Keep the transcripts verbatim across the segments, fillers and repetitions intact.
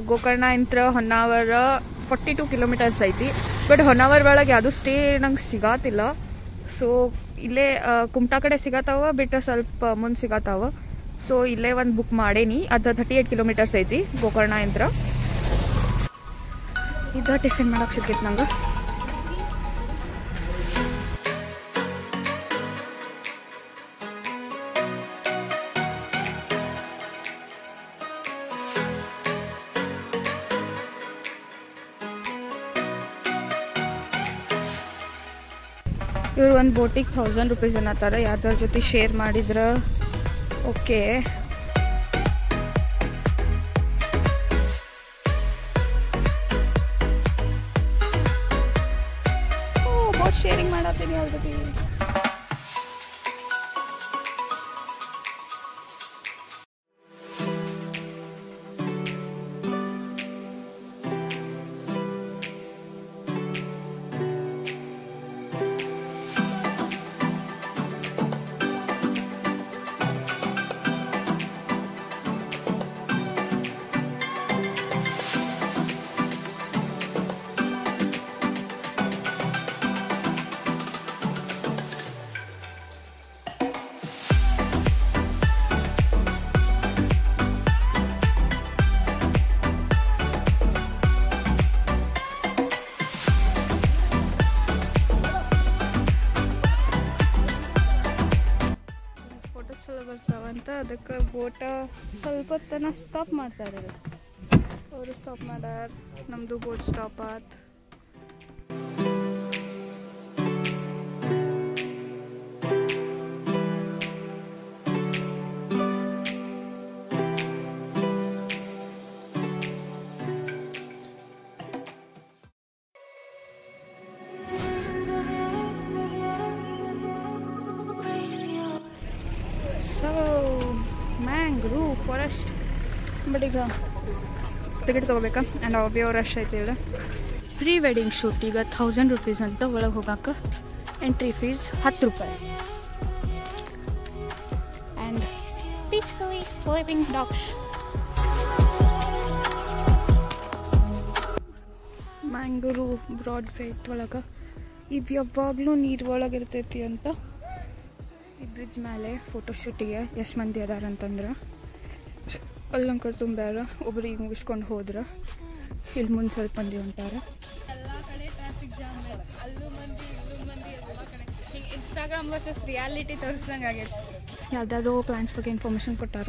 Gokarna intra Honnavar forty-two kilometers aiti, but Honnavar balage yadu stay nang sigatilla, so ille Kumta kade sigatawa bitre salpa mun sigatawa, so ille one book madeni adha thirty-eight kilometers aiti Gokarna intra. Idha tiffin madake sikkit nanga. One boating thousand rupees anatara yadar joti share Madidra. Okay. Oh, boat sharing madatini already. ಅದಕ್ಕೆ ಬೋಟ ಸ್ವಲ್ಪ ತನ stop ಮಾಡ್ತಾರೆ ಅವರು stop ಮಾಡಾರ ನಮ್ದು boat stop ಆತ್. Mangrove forest, but iga ticket tagobeka and obvio rush aithe illa. Pre wedding shoot iga one thousand rupees anta olaga hogaka, entry fees ten rupees, and peacefully sleeping dogs. Mangrove Broadway olaga idu yavaglu neeru olaga irutaitti anta. The bridge male photo shoot here. Yes, mandi adar antandra. Allankar tumbara obri mugiskondu hodra. Ill mun salpa mandi ontara. Alla kade traffic jam illa. Allu mandi illu mandi alla kade. Hing Instagram versus reality torsange agide. Yadado plans ಬಗ್ಗೆ information ಕೊಟ್ಟಾರ.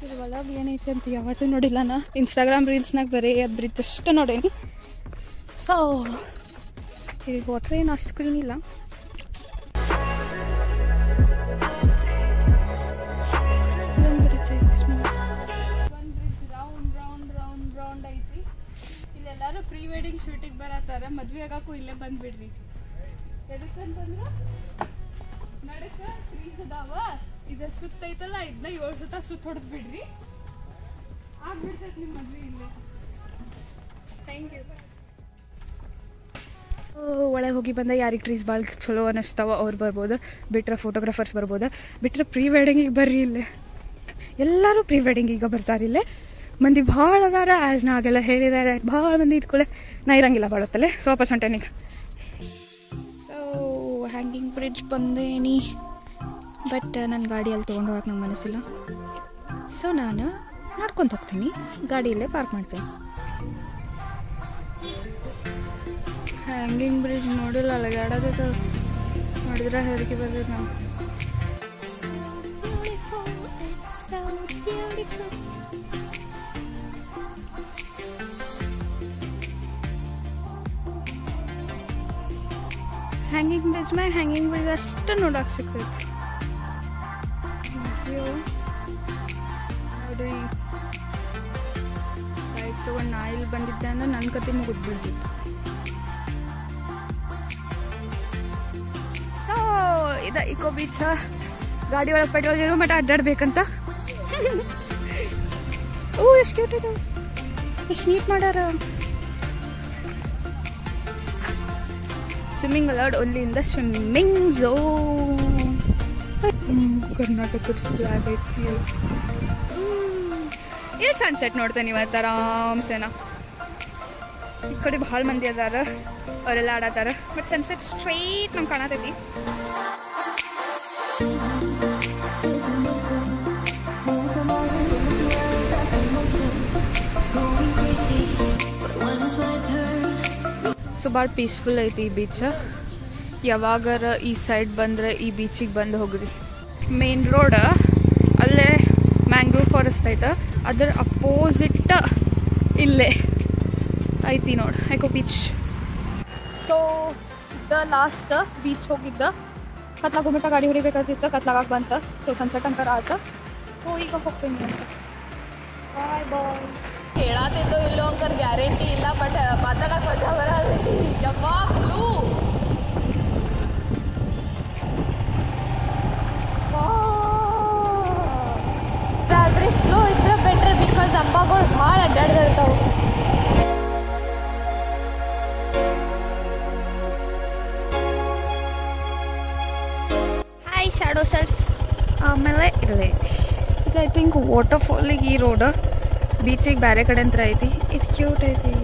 ಇದರ ವಲಾ ಏನೈತೆ ಅಂತ ಯಾವತ್ತೂ ನೋಡಿಲ್ಲ ನಾ. Instagram reels ನಾಗ ಬರೇ ಅದ bridge ಅಷ್ಟೇ ನೋಡೇನಿ. So ಇಲ್ಲಿ ವಾಟರ್ ಏನು ಅಷ್ಟು ಕ್ಲೀನ್ ಇಲ್ಲ. ಪ್ರೀ ವೆಡ್ಡಿಂಗ್ ಶೂಟಿಗೆ ಬರತಾರ ಮದ್ವೆ ಆಗಕ್ಕೂ ಇಲ್ಲೇ ಬಂದ್ಬಿಡ್ರಿ. ಎದಕ್ಕಂತಂದ್ರ ನಡಕ ಕ್ರೀಸ್ ಅದಾವ, ಇದ ಸುತ್ತ ಐತಲ್ಲ ಇದನ್ನ ಏಳು ಸುತ್ತ ಸುತ್ತ ಹೊಡೆದ್ ಬಿಡ್ರಿ, ಆಗ್ಬಿಡ್ತೈತಿ ನಿಮ್ಮ ಮದ್ವೆ ಇಲ್ಲೇ. Thank you. ಒಳಗೆ ಹೋಗಿ ಬಂದ ಯಾರಿಗೆ ಟ್ರೀಸ್ ಭಾಳ ಚಲೋ ಅನ್ನಿಸ್ತಾವ ಅವ್ರು ಬರ್ಬೋದು, ಬಿಟ್ರೆ ಫೋಟೋಗ್ರಾಫರ್ಸ್ ಬರ್ಬೋದು, ಬಿಟ್ರೆ ಪ್ರೀ ವೆಡ್ಡಿಂಗಿಗೆ ಬರ್ರಿ ಇಲ್ಲೇ. ಎಲ್ಲರೂ ಪ್ರೀ ವೆಡ್ಡಿಂಗಿಗೆ ಬರ್ತಾರಿಲ್ಲೇ, ಮಂದಿ ಭಾಳ ಅದಾರ. ಆ್ಯಸ್ ನಾಗೆಲ್ಲ ಹೇಳಿದ್ದಾರೆ ಭಾಳ ಮಂದಿ ಇದ್ಕೊಳ್ಳೆ, ನಾ ಇರಂಗಿಲ್ಲ ಬಾಳತ್ತಲ್ಲೇ ವಾಪಸ್ ಹೊಂಟೇನಿಗೆ. ಸೊ ಹ್ಯಾಂಗಿಂಗ್ ಬ್ರಿಡ್ಜ್ ಬಂದೇನಿ, ಬಟ್ ನನ್ನ ಗಾಡಿಯಲ್ಲಿ ತೊಗೊಂಡು ಹೋಗಕ್ಕೆ ನಂಗೆ ಮನಸ್ಸಿಲ್ಲ, ಸೊ ನಾನು ನೋಡ್ಕೊತ ಹೋಗ್ತೀನಿ, ಗಾಡಿಯಲ್ಲೇ ಪಾರ್ಕ್ ಮಾಡ್ತೀನಿ. ಹ್ಯಾಂಗಿಂಗ್ ಬ್ರಿಡ್ಜ್ ನೋಡಿಲ್ಲ, ಅಲಗಾಡೋದಕ್ಕೆ ನೋಡಿದ್ರೆ ಹೆದರಿಕೆ ಬರ್ತೈತೆ ನಾವು. ಹ್ಯಾಂಗಿಂಗ್ ಬ್ರಿಡ್ಜ್ ಮ್ಯಾಗ ಹ್ಯಾಂಗಿಂಗ್ ಬ್ರಿಡ್ಜ್ ಅಷ್ಟು ನೋಡಕ್ಕೆ ಸಿಗ್ತೈತಿ. ನೋಡಿ ಬೈಕ್ ತೊಗೊಂಡು ನಾ ಇಲ್ಲಿ ಬಂದಿದ್ದೆ ಅಂದ್ರೆ ನನ್ನ ಕತೆ ಮುಗಿದ್ಬಿಡ್ತಿತ್ತು. ಸೊ ಇದು ಇಕೋ ಬೀಚ್. ಗಾಡಿ ಒಳಗೆ ಪೆಟ್ರೋಲ್ ಇರೋ ಮಟ್ಟ ಅಡ್ಡಾಡ್ಬೇಕಂತ. ಓ ಎಷ್ಟು ಕ್ಯೂಟ್ ಇದು, ಎಷ್ಟು ನೀಟ್ ಮಾಡ್ಯಾರ. Swimming allowed only in the swimming zone. Karnataka flag, I feel. ಇಲ್ಲಿ ಸನ್ಸೆಟ್ ನೋಡ್ತೇನೆ ಇವತ್ತು ಆರಾಮ್ಸೇನ. ಈ ಕಡೆ ಭಾಳ ಮಂದಿ ಅದಾರ, ಅವರೆಲ್ಲ ಆಡತ್ತಾರ. ಬಟ್ ಸನ್ಸೆಟ್ ಸ್ಟ್ರೈಟ್ ನಮ್ಗೆ ಕಾಣತೈತಿ. ಸೊ ಭಾಳ ಪೀಸ್ಫುಲ್ ಐತಿ ಈ ಬೀಚ್. ಯಾವಾಗಾರ ಈ ಸೈಡ್ ಬಂದರೆ ಈ ಬೀಚಿಗೆ ಬಂದು ಹೋಗ್ರಿ. ಮೇನ್ ರೋಡ ಅಲ್ಲೇ ಮ್ಯಾಂಗ್ರೋವ್ ಫಾರೆಸ್ಟ್ ಐತೆ, ಅದರ ಅಪೋಸಿಟ್ ಇಲ್ಲೇ ಐತಿ ನೋಡಿ eco beach. So the last beach ಹೋಗಿದ್ದ ಕತ್ಲಾಗೋಗ್ಬಿಟ್ಟ ಗಾಡಿ ಹೊಡಿಬೇಕಾಗಿತ್ತು, ಕತ್ಲಾಗಕ್ಕೆ ಬಂತ. ಸೊ ಸನ್ಸೆಟ್ ಅಂತ ಆಯ್ತು. ಸೊ ಈಗ ಹೋಗ್ತೀನಿ ಅಂತ ಬಾಯ್ ಬಾಯ್ ಹೇಳತ್ತಿದ್ದು ಇಲ್ಲೋ ಅಂಕರ್ ಗ್ಯಾರಂಟಿ ಇಲ್ಲ, ಬಟ್ ಮಾತಾಡಕ್ಕೆ ಮಜಾ ಬರತಿ ಯಾವಾಗಲೂ. ಆದರೆ ಸ್ಲೋ ಇದ್ರೆ ಬೆಟರ್, ಬಿಕಾಸ್ ಅಂಬಾಗಳು ಭಾಳ ಅಡ್ಡಾಡ್ದಿರ್ತಾವೆ. Hi shadow self. ಆಮೇಲೆ ಇರಲೇ ಇದು ಐ ಥಿಂಕ್ ವಾಟರ್ಫಾಲಿಗೆ ಈ ರೋಡ್, ಬೀಚಿಗೆ ಬೇರೆ ಕಡೆ ಅಂತ ಐತಿ. ಇದು ಕ್ಯೂಟ್ ಐತಿ.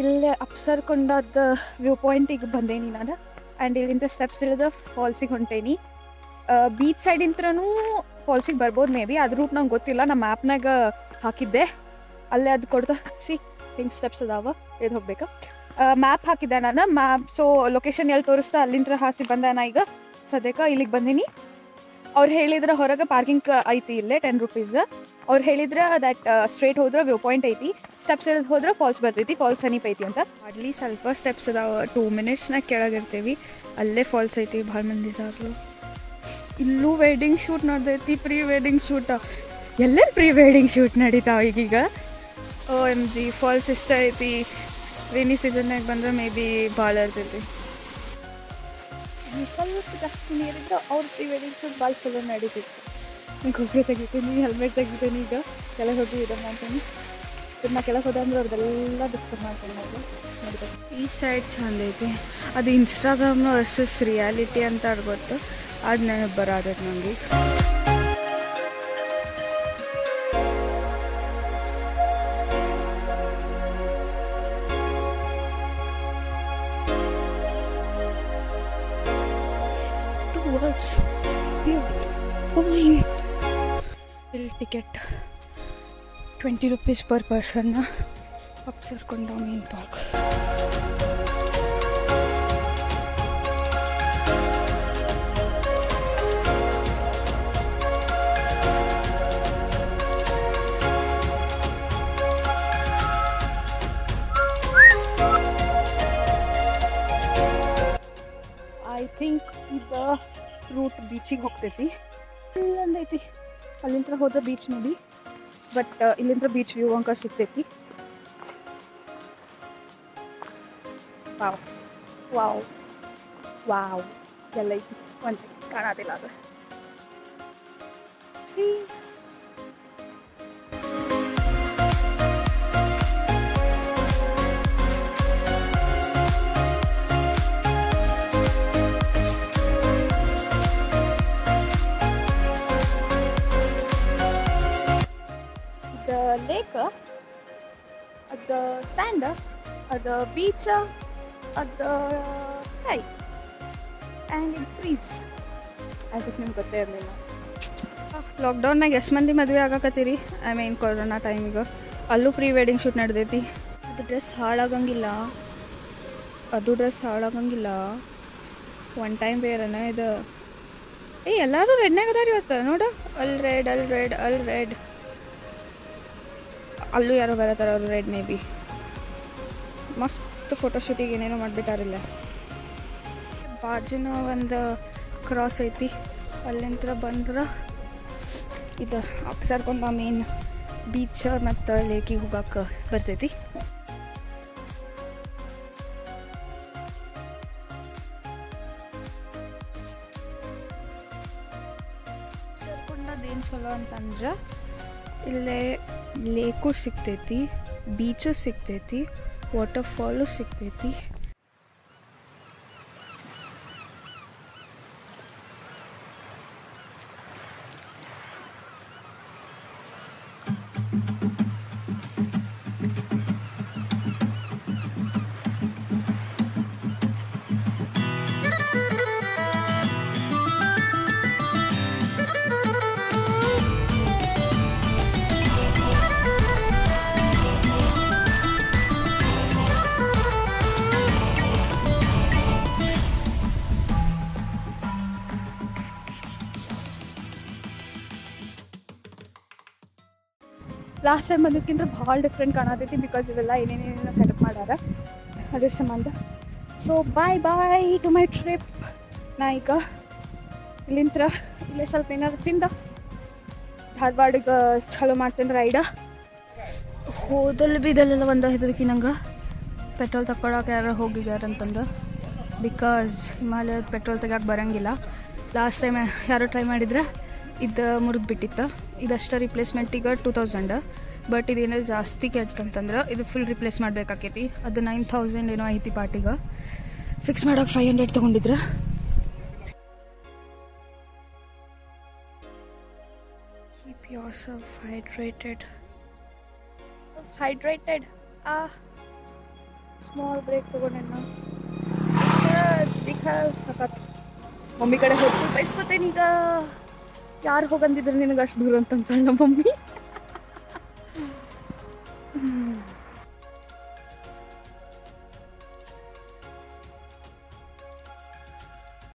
ಇಲ್ಲೇ ಅಪ್ಸರ್ಕೊಂಡದ ವ್ಯೂ ಪಾಯಿಂಟಿಗೆ ಬಂದೇನಿ ನಾನು. ಆ್ಯಂಡ್ ಇಲ್ಲಿಂದ ಸ್ಟೆಪ್ಸ್ ಇಳಿದ ಫಾಲ್ಸಿಗೆ ಹೊಂಟೇನಿ. ಬೀಚ್ ಸೈಡಿಂತ್ರನೂ ಫಾಲ್ಸಿಗೆ ಬರ್ಬೋದು ಮೇ ಬಿ, ಅದು ರೂಟ್ ನಂಗೆ ಗೊತ್ತಿಲ್ಲ. ನಮ್ಮ ಮ್ಯಾಪ್ನಾಗ ಹಾಕಿದ್ದೆ, ಅಲ್ಲೇ ಅದು ಕೊಡ್ತಾ ಸಿ ಹಿಂಗೆ ಸ್ಟೆಪ್ಸ್ ಅದಾವ ಇದು ಹೋಗ್ಬೇಕು. ಮ್ಯಾಪ್ ಹಾಕಿದ್ದೆ ನಾನು ಮ್ಯಾಪ್, ಸೊ ಲೊಕೇಶನ್ ಎಲ್ಲಿ ತೋರಿಸ್ತಾ ಅಲ್ಲಿಂದ ಹಾಸಿ ಬಂದೆ ನಾ. ಈಗ ಸದ್ಯಕ್ಕೆ ಇಲ್ಲಿಗೆ ಬಂದೀನಿ. ಅವ್ರು ಹೇಳಿದ್ರೆ ಹೊರಗೆ ಪಾರ್ಕಿಂಗ್ ಐತಿ ಇಲ್ಲೇ ಟೆನ್ ರುಪೀಸ್. ಅವ್ರು ಹೇಳಿದ್ರೆ ದಟ್ ಸ್ಟ್ರೇಟ್ ಹೋದ್ರೆ ವ್ಯೂ ಪಾಯಿಂಟ್ ಐತಿ, ಸ್ಟೆಪ್ಸ್ ಇಳಿದು ಹೋದ್ರೆ ಫಾಲ್ಸ್ ಬರ್ತೈತಿ, ಫಾಲ್ಸ್ ಸನೀಪ್ ಐತಿ ಅಂತ. ಅಲ್ಲಿ ಸ್ವಲ್ಪ ಸ್ಟೆಪ್ಸ್ ಅದಾವ, ಟೂ ಮಿನಿಟ್ಸ್ನಾಗ ಕೆಳಗಿರ್ತೀವಿ, ಅಲ್ಲೇ ಫಾಲ್ಸ್ ಐತಿ. ಭಾಳ ಮಂದಿ ಇದಾಗಲು ಇಲ್ಲೂ ವೆಡ್ಡಿಂಗ್ ಶೂಟ್ ನಡೆದೈತಿ, ಪ್ರೀ ವೆಡ್ಡಿಂಗ್ ಶೂಟ. ಎಲ್ಲರೂ ಪ್ರೀ ವೆಡ್ಡಿಂಗ್ ಶೂಟ್ ನಡೀತಾವ ಈಗೀಗ. ಓ ಎಮ್ ಜಿ ಫಾಲ್ಸ್ ಇಷ್ಟ ಐತಿ. ರೇನಿ ಸೀಸನ್ನಾಗ ಬಂದರೆ ಮೇ ಬಿ ಭಾಳ ಇರ್ತೈತಿ. ಸ್ವಲ್ಪ ಜಾಸ್ತಿ ನೀರಿದ್ದು ಅವ್ರ ಪ್ರೀ ವೆಡ್ಡಿಂಗ್ ಶೂಟ್ ಭಾಳ ಚಲೋ ನಡೀತಿತ್ತು. ಗೊಬ್ಬರ ತೆಗಿತೀನಿ, ಹೆಲ್ಮೆಟ್ ತೆಗಿತೀನಿ. ಈಗ ಕೆಳಗೆ ಹೋಗಿ ಇದು ಮಾಡ್ತೀನಿ, ಇದನ್ನ ಕೆಳಗೆ ಹೋದಂದ್ರೆ ಅವ್ರದ್ದೆಲ್ಲ ಡಿಸ್ಕಸ್ ಮಾಡ್ತೀನಿ. ನಾವು ನೋಡಿದೆ ಈ ಸೈಡ್ ಚೆಂದ ಐತಿ. ಅದು ಇನ್ಸ್ಟಾಗ್ರಾಮ್ ವರ್ಸಸ್ ರಿಯಾಲಿಟಿ ಅಂತ ಅದು ಗೊತ್ತು, ಅದು ನನಗೆ ಬರಾದೈತೆ ನನಗೆ. ಇಲ್ಲಿ ಟಿಕೆಟ್ ಟ್ವೆಂಟಿ ರುಪೀಸ್ ಪರ್ ಪರ್ಸನ್ನ. ಅಪ್ಸರ್ಕೊಂಡ ಮೀನ್ ಪಾರ್ಕ್ ಐ ಥಿಂಕ್ ಇದು ರೂಟ್ ಬೀಚಿಗೆ ಹೋಗ್ತೈತಿ. ಇಲ್ಲೊಂದೈತಿ ಅಲ್ಲಿಂದ ಹೋದ ಬೀಚ್ ನೋಡಿ, ಬಟ್ ಇಲ್ಲಿಂದ ಬೀಚ್ ವ್ಯೂ ಅಂಕ ಸಿಗ್ತೈತಿ. ವಾವ್ ವಾವ್ ವಾವ್ ಎಲ್ಲ ಐತಿ. ಒಂದು ಸೆಕೆಂಡ್ ಕಾಣೋದಿಲ್ಲ ಅದು. ಲೇಕ್, ಅದ ಸ್ಯಾಂಡ್, ಅದ ಬೀಚ, ಅದ ಕೈ ಆ್ಯಂಡ್ ಇಟ್ ಫ್ರೀಸ್. ಅದಕ್ಕೆ ನಿಮ್ಗೆ ಗೊತ್ತೇ ಇರಲಿಲ್ಲ. ಲಾಕ್ಡೌನ್ನಾಗ ಎಷ್ಟು ಮಂದಿ ಮದುವೆ ಆಗಕತ್ತೀರಿ, ಐ ಮೀನ್ ಕೊರೋನಾ ಟೈಮಿಗೆ. ಅಲ್ಲೂ ಪ್ರೀ ವೆಡ್ಡಿಂಗ್ ಶೂಟ್ ನಡೆದೈತಿ. ಅದು ಡ್ರೆಸ್ ಹಾಳಾಗಂಗಿಲ್ಲ, ಅದು ಡ್ರೆಸ್ ಹಾಳಾಗಂಗಿಲ್ಲ, ಒನ್ ಟೈಮ್ ವೇರನ ಇದು. ಏ ಎಲ್ಲರೂ ರೆಡ್ನಾಗ ಅದಾರ ಇವತ್ತು ನೋಡು. ಅಲ್ ರೆಡ್ ಅಲ್ ರೆಡ್ ಅಲ್ ರೆಡ್ ಅಲ್ಲೂ ಯಾರೋ ಬರತ್ತಾರ ಅವರು ರೆಡ್. ಮೇ ಬಿ ಮಸ್ತ್ ಫೋಟೋಶೂಟಿಗೆ ಏನೇನೋ ಮಾಡಿಬಿಟ್ಟಾರಿಲ್ಲ. ಬಾಜುನ ಒಂದು ಕ್ರಾಸ್ ಐತಿ, ಅಲ್ಲಿಂದ ಬಂದ್ರೆ ಇದು ಅಪ್ಸರ್ಕೊಂಡ ಮೇನ್ ಬೀಚ್ ಮತ್ತು ಲೇಕಿಗೆ ಹೋಗಕ್ಕೆ ಬರ್ತೈತಿ. ಅಪ್ಸರ್ಕೊಂಡದೇನು ಚಲೋ ಅಂತಂದ್ರೆ ಇಲ್ಲೇ ಲೇಕು ಸಿಗ್ತೈತಿ, ಬೀಚು ಸಿಗ್ತೈತಿ, ವಾಟರ್ಫಾಲು ಸಿಗ್ತೈತಿ. ಲಾಸ್ಟ್ ಟೈಮ್ ಬಂದಿದ್ದಕ್ಕಿಂತ ಭಾಳ ಡಿಫ್ರೆಂಟ್ ಕಾಣತೈತಿ ಬಿಕಾಸ್ ಇವೆಲ್ಲ ಏನೇನೇನೇನೋ ಸೆಟಪ್ ಮಾಡ್ಯಾರ ಅದ್ರ ಸಂಬಂಧ. So bye bye to my trip. ನಾ ಈಗ ಇಲ್ಲಿಂತ್ರ ಇಲ್ಲೇ ಸ್ವಲ್ಪ ಏನಾದ್ರು ತಿಂದ ಧಾರವಾಡಕ್ಕೆ ಚಲೋ ಮಾಡ್ತೇನೆ ರೈಡ. ಹೋದಲ್ಲಿ ಬೀದಲ್ಲೆಲ್ಲ ಒಂದು ಇದ್ವಿ ನಂಗೆ ಪೆಟ್ರೋಲ್ ತಗೊಳಕ್ಕೆ ಯಾರು ಹೋಗಿದ್ದಾರೆ ಅಂತಂದು, ಬಿಕಾಸ್ ಹಿಮಾಲಯದ ಪೆಟ್ರೋಲ್ ತೆಗಿಯಕ್ಕೆ ಬರೋಂಗಿಲ್ಲ. ಲಾಸ್ಟ್ ಟೈಮ್ ಯಾರೋ ಟ್ರೈ ಮಾಡಿದ್ರೆ ಇದು ಮುರಿದ್ಬಿಟ್ಟಿತ್ತು. ಇದಷ್ಟು ರಿಪ್ಲೇಸ್ಮೆಂಟಿಗೆ ಟೂ ತೌಸಂಡ್, ಬಟ್ ಇದೇನೋ ಜಾಸ್ತಿ ಕೆಟ್ಟಂತಂದ್ರೆ ಇದು ಫುಲ್ ರಿಪ್ಲೇಸ್ ಮಾಡಬೇಕಾಕೈತಿ. ಅದು ನೈನ್ ತೌಸಂಡ್ ಏನೋ ಐತಿ ಪಾರ್ಟಿಗೆ, ಫಿಕ್ಸ್ ಮಾಡೋಕೆ ಫೈವ್ ಹಂಡ್ರೆಡ್ ತೊಗೊಂಡಿದ್ರೆ. Keep yourself hydrated. Hydrated. Ah, small break ತಗೊಂಡೆ ನಾನು because ಸಖತ್ ಮಮ್ಮಿ ಕಡೆ ಹೋಗ್ತು ಬಯಸ್ಕೊತೇನೀಗ. ಯಾರು ಹೋಗಂದಿದ್ರೆ ನಿನಗೆ ಅಷ್ಟು ದೂರ ಅಂತಂತಾಳೆ ನಮ್ಮ ಮಮ್ಮಿ.